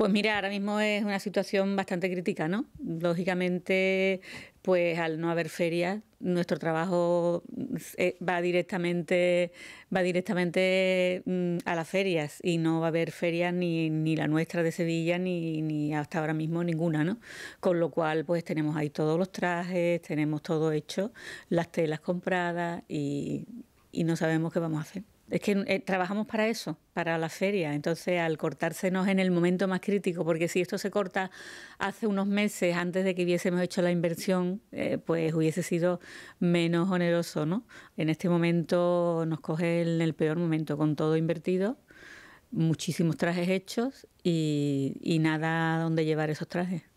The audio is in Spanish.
Pues mira, ahora mismo es una situación bastante crítica, ¿no? Lógicamente, pues al no haber ferias, nuestro trabajo va directamente a las ferias, y no va a haber ferias ni la nuestra de Sevilla ni hasta ahora mismo ninguna, ¿no? Con lo cual, pues tenemos ahí todos los trajes, tenemos todo hecho, las telas compradas y no sabemos qué vamos a hacer. Es que trabajamos para eso, para la feria. Entonces, al cortársenos en el momento más crítico, porque si esto se corta hace unos meses, antes de que hubiésemos hecho la inversión, pues hubiese sido menos oneroso, ¿no? En este momento nos coge en el peor momento, con todo invertido, muchísimos trajes hechos y nada donde llevar esos trajes.